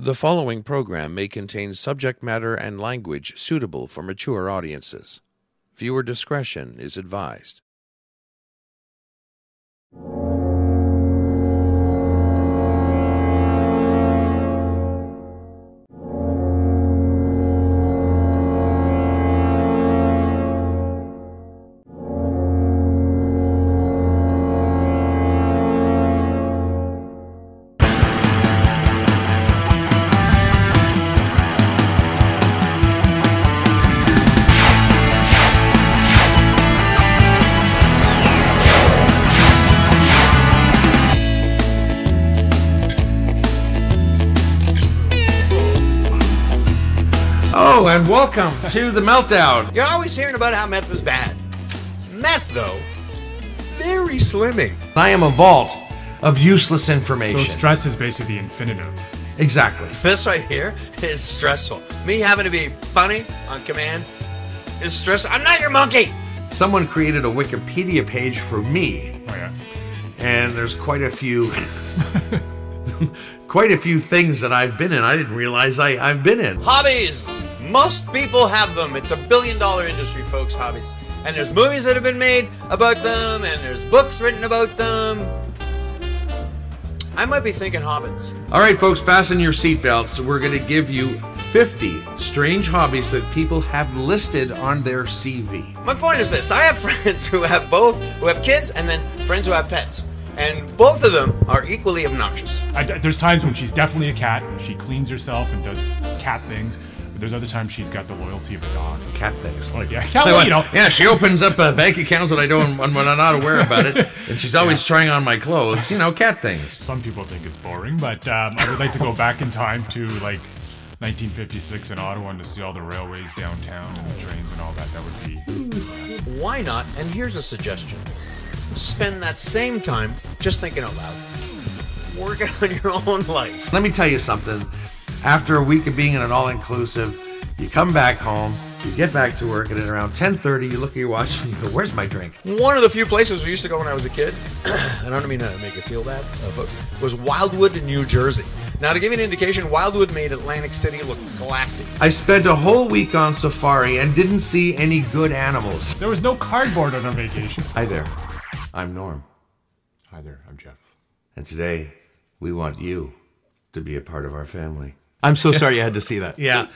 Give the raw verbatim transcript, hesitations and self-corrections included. The following program may contain subject matter and language suitable for mature audiences. Viewer discretion is advised. And welcome to The Meltdown. You're always hearing about how meth was bad. Meth, though, very slimming. I am a vault of useless information. So stress is basically the infinitive. Exactly. This right here is stressful. Me having to be funny on command is stressful. I'm not your monkey! Someone created a Wikipedia page for me. Oh, yeah. And there's quite a few... quite a few things that I've been in. I didn't realize I, I've been in. Hobbies! Most people have them. It's a billion dollar industry, folks, hobbies. And there's movies that have been made about them, and there's books written about them. I might be thinking hobbits. All right, folks, fasten your seatbelts. We're going to give you fifty strange hobbies that people have listed on their C V. My point is this. I have friends who have both, who have kids, and then friends who have pets. And both of them are equally obnoxious. I, there's times when she's definitely a cat, and she cleans herself and does cat things. There's other times she's got the loyalty of a dog. Cat things. Like, yeah, cat, well, you know. Yeah, she opens up uh, bank accounts that I don't, when I'm not aware about it, and she's always yeah. trying on my clothes. You know, cat things. Some people think it's boring, but um, I would like to go back in time to, like, nineteen fifty-six in Ottawa and to see all the railways downtown and the trains and all that. That would be... Why not? And here's a suggestion. Spend that same time just thinking out loud. Working on your own life. Let me tell you something. After a week of being in an all-inclusive, you come back home, you get back to work, and at around ten thirty, you look at your watch and you go, where's my drink? One of the few places we used to go when I was a kid, and I don't mean to make you feel bad, uh, folks, was Wildwood, New Jersey. Now, to give you an indication, Wildwood made Atlantic City look glassy. I spent a whole week on safari and didn't see any good animals. There was no cardboard on our vacation. Hi there, I'm Norm. Hi there, I'm Jeff. And today, we want you to be a part of our family. I'm so sorry you had to see that. Yeah.